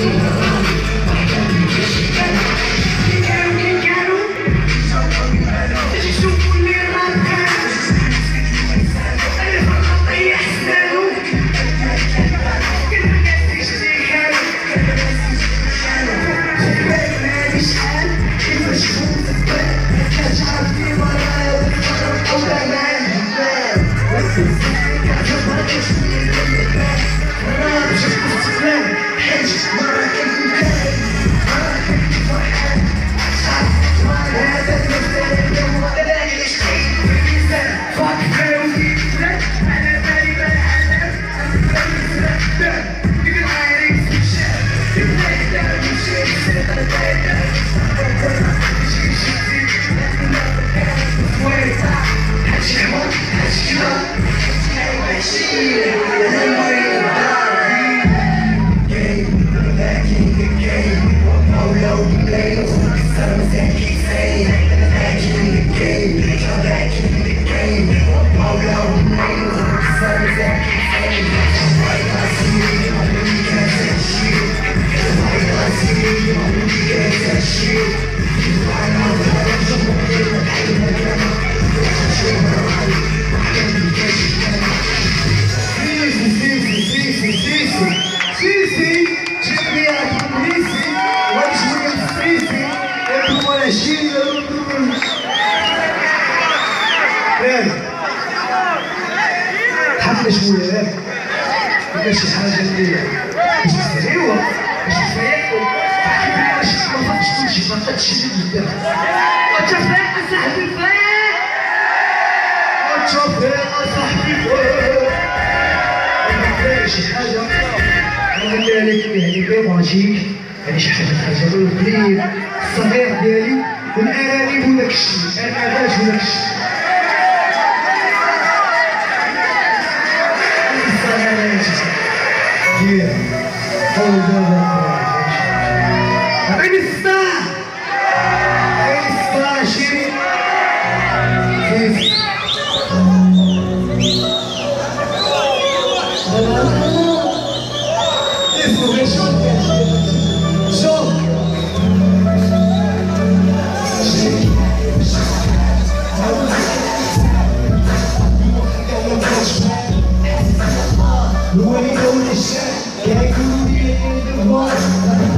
Who ain't going to say, can't go in the water.